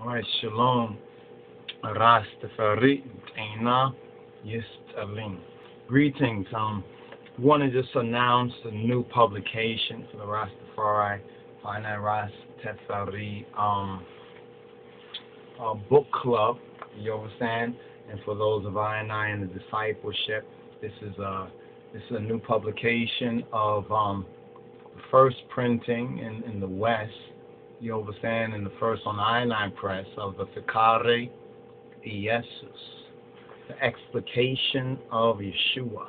Alright, Shalom, Rastafari, Aina, Yistalin. Greetings. I want to just announce a new publication for the Rastafari, Rastafari book club, you understand? And for those of Aina and the discipleship, this is a new publication of the first printing in the West, you understand, and the first on Aina Press of the Fikkare Iyasus, the explication of Yeshua,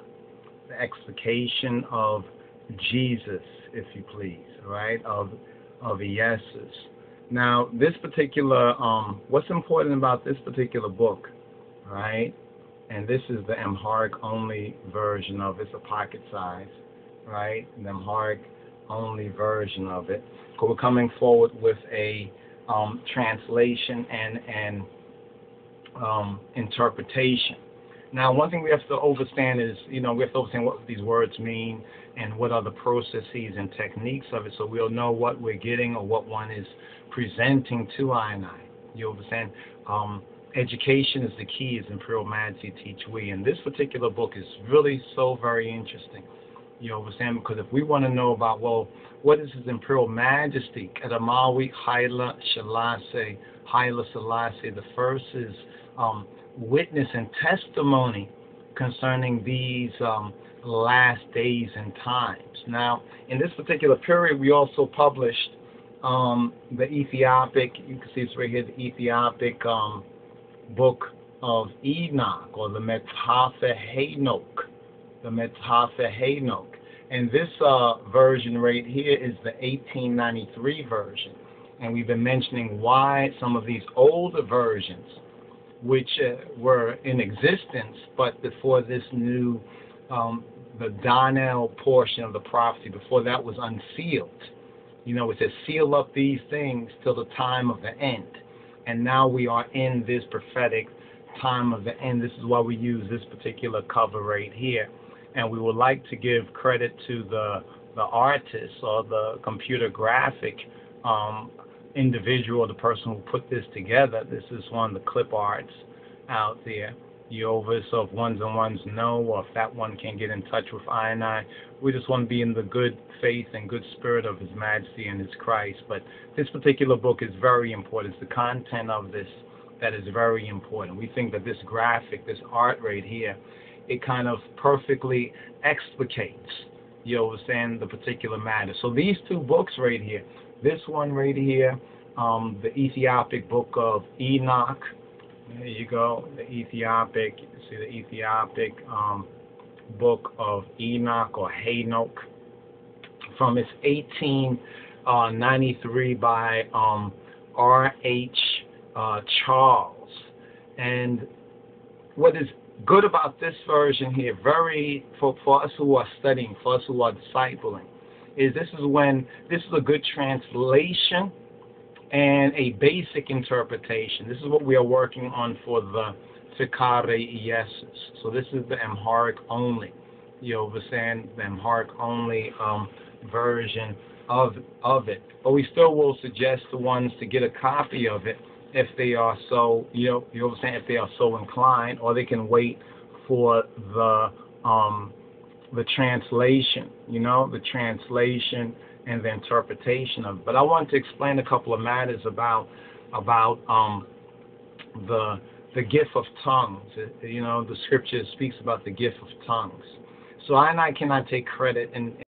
the explication of Jesus, if you please, right? Of Iyasus. Now, this particular what's important about this particular book, right? And this is the Amharic only version of it. It's a pocket size, right? The Amharic only version of it. So we're coming forward with a translation and interpretation. Now, one thing we have to understand is, you know, we have to understand what these words mean and what are the processes and techniques of it, so we'll know what we're getting or what one is presenting to Aina. You understand? Education is the key, is in Imperial Majesty teach we. And this particular book is really so very interesting. You understand? Because if we want to know about, well, what is His Imperial Majesty, Kedamawi Haile Selassie, the first is witness and testimony concerning these last days and times. Now, in this particular period, we also published the Ethiopic, you can see it's right here, the Ethiopic book of Enoch, or the Metsehafe Henok. The Metsehafe Henok. And this version right here is the 1893 version. And we've been mentioning why some of these older versions, which were in existence, but before this new, the Donnell portion of the prophecy, before that was unsealed. You know, it says, seal up these things till the time of the end. And now we are in this prophetic time of the end. This is why we use this particular cover right here. And we would like to give credit to the artist or the computer graphic individual, the person who put this together. This is one of the clip arts out there. You over, so if ones and ones know, or if that one can get in touch with Aina, we just want to be in the good faith and good spirit of His Majesty and His Christ. But this particular book is very important. It's the content of this that is very important. We think that this graphic, this art right here, it kind of perfectly explicates, you understand, the particular matter. So these two books right here, this one right here, the Ethiopic book of Enoch. There you go, the Ethiopic, see the Ethiopic book of Enoch or Henok from its 1893 by R.H. Charles. And what is good about this version here, very for us who are studying, for us who are discipling, is this is a good translation and a basic interpretation. This is what we are working on for the Fikkare Iyasus. So this is the Amharic only, you understand, the Amharic only version of it. But we still will suggest the ones to get a copy of it if they are so, you understand, if they are so inclined, or they can wait for the translation, the translation and the interpretation of it. But I want to explain a couple of matters about the gift of tongues. The scripture speaks about the gift of tongues. So I cannot take credit in